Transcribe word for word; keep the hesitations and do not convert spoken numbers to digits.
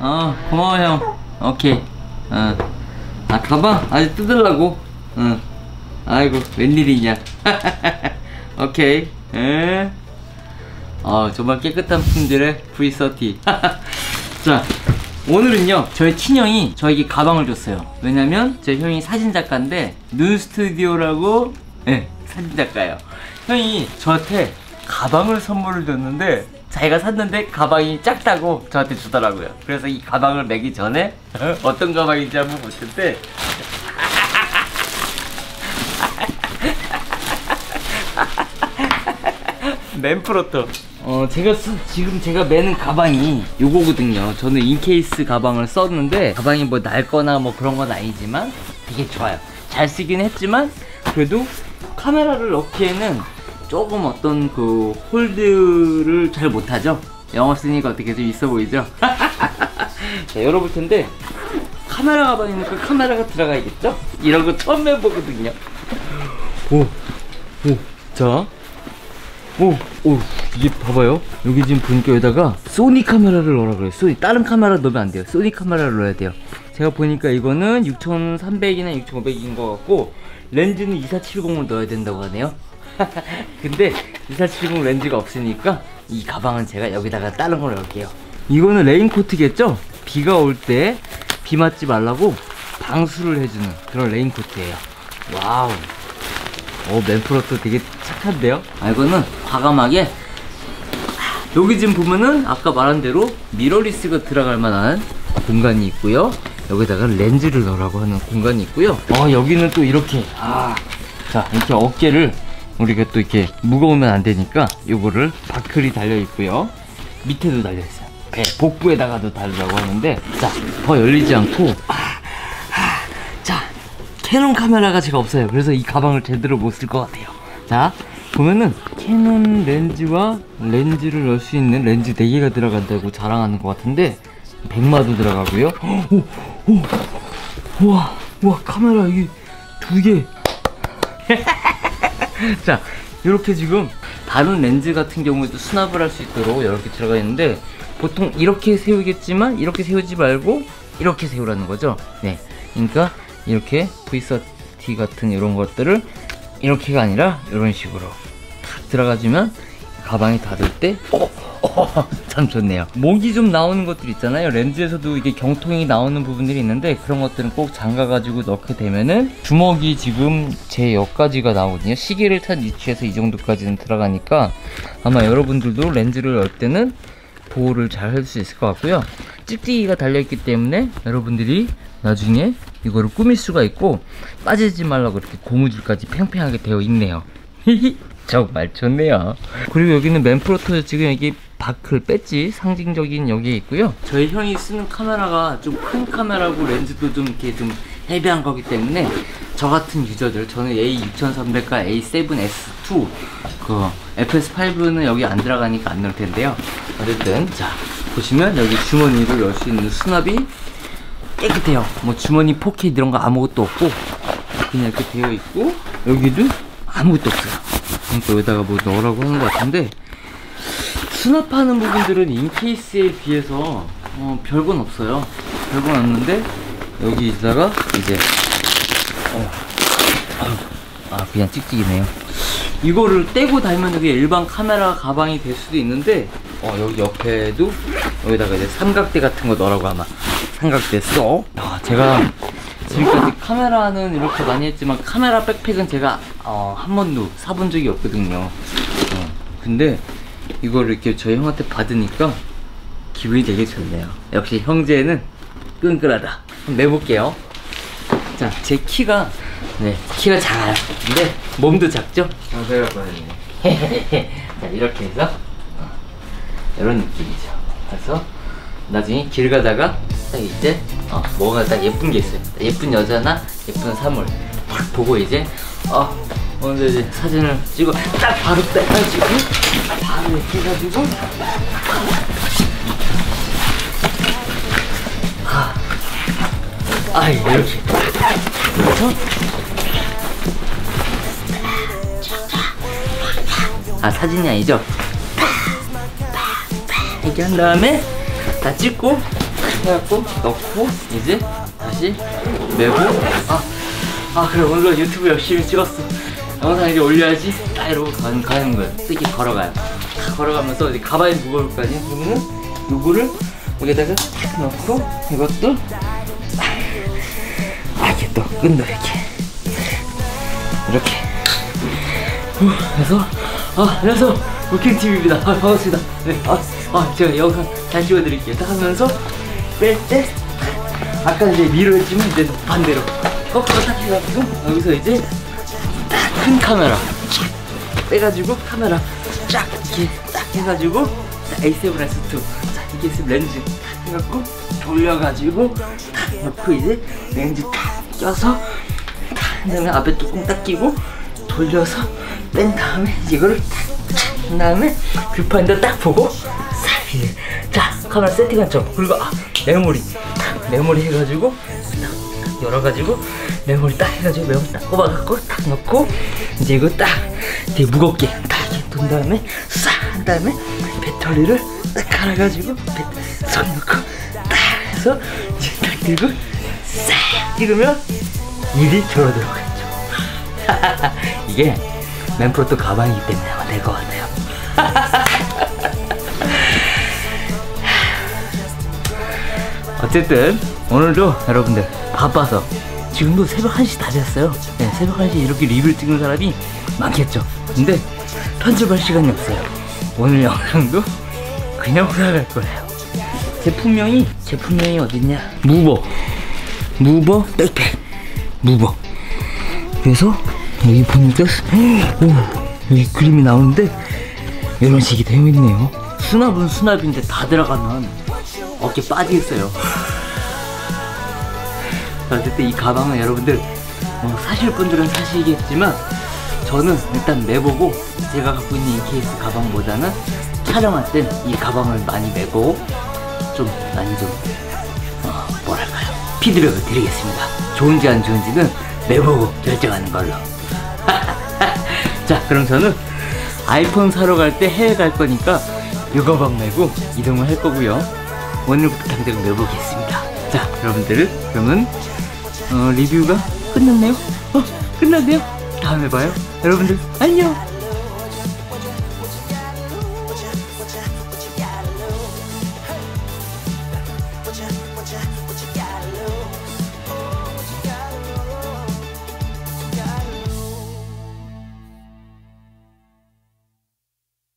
어 고마워 형. 오케이. 어. 아 가방 아직 뜯으려고. 응. 어. 아이고 웬일이냐. 오케이. 에. 어 정말 깨끗한 품질의 브이 삼십. 자 오늘은요 저희 친형이 저에게 가방을 줬어요. 왜냐면 제 형이 사진작가인데 눈스튜디오라고. 네, 사진작가예요. 형이 저한테 가방을 선물을 줬는데 자기가 샀는데 가방이 작다고 저한테 주더라고요. 그래서 이 가방을 매기 전에 어떤 가방인지 한번 봤을 때 맨프로토. 어 제가 쓰, 지금 제가 매는 가방이 요거거든요. 저는 인케이스 가방을 썼는데 가방이 뭐 낡거나 뭐 그런 건 아니지만 되게 좋아요. 잘 쓰긴 했지만 그래도 카메라를 넣기에는 조금 어떤 그 홀드를 잘 못하죠. 영어 쓰니까 어떻게 좀 있어 보이죠? 자 열어볼 텐데 카메라 가방이니까 카메라가 들어가야겠죠? 이런 거 처음 해보거든요. 오, 오, 자. 오, 오, 이게 봐봐요. 여기 지금 보니까 여기다가 소니 카메라를 넣으라 그래요. 소니 다른 카메라 넣으면 안 돼요. 소니 카메라를 넣어야 돼요. 제가 보니까 이거는 육천삼백이나 육천오백인 것 같고 렌즈는 이사칠공을 넣어야 된다고 하네요. 근데 이사칠공 렌즈가 없으니까 이 가방은 제가 여기다가 다른 걸 넣을게요. 이거는 레인코트겠죠? 비가 올 때 비 맞지 말라고 방수를 해주는 그런 레인코트예요. 와우. 오, 맨프로토 되게 착한데요? 아, 이거는 과감하게 여기 지금 보면은 아까 말한 대로 미러리스가 들어갈 만한 공간이 있고요. 여기다가 렌즈를 넣으라고 하는 공간이 있고요. 아, 여기는 또 이렇게 아, 자 이렇게 어깨를 우리가 또 이렇게 무거우면 안 되니까 요거를 바클이 달려 있고요. 밑에도 달려 있어요. 배, 복부에다가도 달으라고 하는데 자, 더 열리지 않고 캐논 카메라가 제가 없어요. 그래서 이 가방을 제대로 못 쓸 것 같아요. 자 보면은 캐논 렌즈와 렌즈를 넣을 수 있는 렌즈 네 개가 들어간다고 자랑하는 것 같은데 백마도 들어가고요. 오, 오, 우와, 우와 카메라 이게 두 개. 자 이렇게 지금 다른 렌즈 같은 경우에도 수납을 할 수 있도록 이렇게 들어가 있는데 보통 이렇게 세우겠지만 이렇게 세우지 말고 이렇게 세우라는 거죠. 네, 그러니까 이렇게 브이 삼십 같은 이런 것들을 이렇게가 아니라 이런 식으로 탁 들어가주면 가방이 닫을 때 참 좋네요. 목이 좀 나오는 것들 있잖아요. 렌즈에서도 이게 경통이 나오는 부분들이 있는데 그런 것들은 꼭 잠가가지고 넣게 되면은 주먹이 지금 제 여기까지가 나오거든요. 시계를 찬 위치에서 이 정도까지는 들어가니까 아마 여러분들도 렌즈를 넣을 때는 보호를 잘 할 수 있을 것 같고요. 찝찍이가 달려있기 때문에 여러분들이 나중에 이거를 꾸밀 수가 있고 빠지지 말라고 이렇게 고무줄까지 팽팽하게 되어 있네요. 정말 좋네요. 그리고 여기는 맨프로토 지금 여기 바클 배지 상징적인 여기에 있고요. 저희 형이 쓰는 카메라가 좀 큰 카메라고 렌즈도 좀 이렇게 좀 헤비한 거기 때문에 저 같은 유저들 저는 에이 육천삼백과 에이 세븐 에스 투 그 에프 에스 파이브는 여기 안 들어가니까 안 넣을 텐데요. 어쨌든 자 보시면 여기 주머니를 열 수 있는 수납이 깨끗해요. 뭐 주머니 포켓 이런 거 아무것도 없고 그냥 이렇게 되어 있고 여기도 아무것도 없어요. 그러니까 여기다가 뭐 넣으라고 하는 것 같은데 수납하는 부분들은 인케이스에 비해서 어, 별건 없어요. 별건 없는데 여기다가 이제 어, 아 그냥 찍찍이네요. 이거를 떼고 달면 이게 일반 카메라 가방이 될 수도 있는데 어 여기 옆에도 여기다가 이제 삼각대 같은 거 넣으라고 아마 생각됐어. 아, 제가 지금까지 카메라는 이렇게 많이 했지만 카메라 백팩은 제가 어, 한 번도 사본 적이 없거든요. 어, 근데 이걸 이렇게 저희 형한테 받으니까 기분이 되게 좋네요. 역시 형제는 끈끈하다. 한번 내볼게요. 자, 제 키가 네, 키가 작아요. 근데 몸도 작죠? 자세가 빠졌네. 자, 이렇게 해서 어, 이런 느낌이죠. 그래서 나중에 길 가다가 딱 이제 어, 뭐가 딱 예쁜 게 있어요. 예쁜 여자나 예쁜 사물 딱 보고 이제 어 오늘 이제 사진을 찍어 딱 바로 딱 해가지고 바로 이렇게 해가지고 아, 아 이렇게 그래서 아 사진이 아니죠? 이렇게 한 다음에 다 찍고 해갖고 넣고 이제 다시 메고 아, 아 그래 오늘은 유튜브 열심히 찍었어. 영상 이제 올려야지 딱 이러고 가는, 가는 거예요. 쓱이 걸어가요. 걸어가면서 이제 가방에 무거울까지 그러면은 요거를 여기다가 탁 넣고 이것도 아 이렇게 또 끈도 이렇게 이렇게 그래서 아 안녕하세요 워킹티비입니다. 아 반갑습니다. 네, 아, 아 제가 영상 잘 찍어드릴게요. 딱 하면서 뺄 때 아까 이제 위로 했지만 이제 반대로 거꾸로 딱 해가지고 여기서 이제 큰 카메라 빼가지고 카메라 쫙 이렇게 딱 해가지고 에이 세븐 에스 투 이렇게 있으면 렌즈 딱 해갖고 돌려가지고 딱 넣고 이제 렌즈 딱 껴서 딱 그다음에 앞에 뚜껑 딱 끼고 돌려서 뺀 다음에 이거를 딱 다음에 뷰파인더 딱 보고 사이즈 자 카메라 세팅한 점 그리고 아 메모리 딱 메모리 해가지고 딱 열어가지고 메모리 딱 해가지고 메모리 딱 꼽아갖고 딱 넣고 이제 이거 딱 되게 무겁게 딱 이렇게 돈 다음에 싹 한 다음에 배터리를 딱 갈아가지고 손 넣고 딱 해서 이제 딱 들고 싹 찍으면 일이 줄어들어가죠. 이게 맨프로토 가방이기 때문에 아마 될 것 같아요. 어쨌든 오늘도 여러분들 바빠서 지금도 새벽 한 시 다 됐어요. 네, 새벽 한 시 이렇게 리뷰를 찍는 사람이 많겠죠. 근데 편집할 시간이 없어요. 오늘 영상도 그냥 올라갈 거예요. 제품명이 제품명이 어딨냐? 무버 무버 백팩 무버. 그래서 여기 보니까 오 여기 그림이 나오는데 이런 식이 되어 있네요. 수납은 수납인데 다 들어가면 어깨 빠지겠어요. 어쨌든 이 가방은 여러분들 뭐 사실 분들은 사시겠지만 저는 일단 메보고 제가 갖고 있는 인케이스 가방보다는 촬영할 땐 이 가방을 많이 메고 좀 많이 좀 어, 뭐랄까요 피드백을 드리겠습니다. 좋은지 안 좋은지는 메보고 결정하는 걸로. 자 그럼 저는 아이폰 사러 갈 때 해외 갈 거니까 이 가방 메고 이동을 할 거고요. 오늘부터 당장 메보겠습니다. 자 여러분들 그러면 어, 리뷰가 끝났네요. 어 끝났네요. 다음에 봐요. 여러분들 안녕.